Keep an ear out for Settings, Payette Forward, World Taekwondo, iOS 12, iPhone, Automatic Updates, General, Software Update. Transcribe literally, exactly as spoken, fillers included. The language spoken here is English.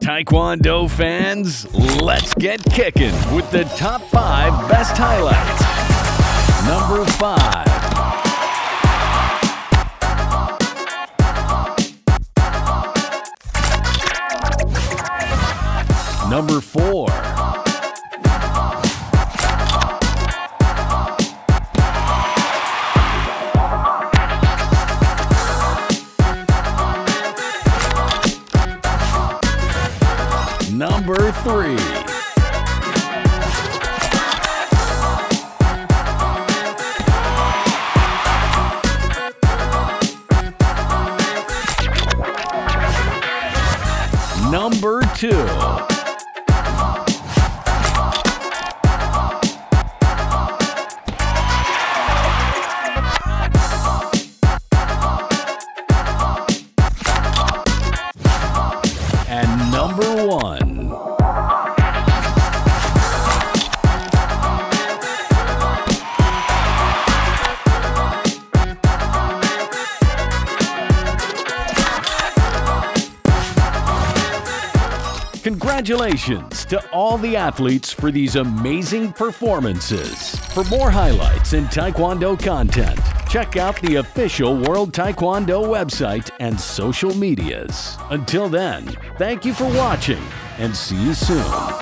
Taekwondo fans, let's get kicking with the top five best highlights. Number five. Number four. Number three. Number two. And number one. Congratulations to all the athletes for these amazing performances. For more highlights and Taekwondo content, check out the official World Taekwondo website and social medias. Until then, thank you for watching and see you soon.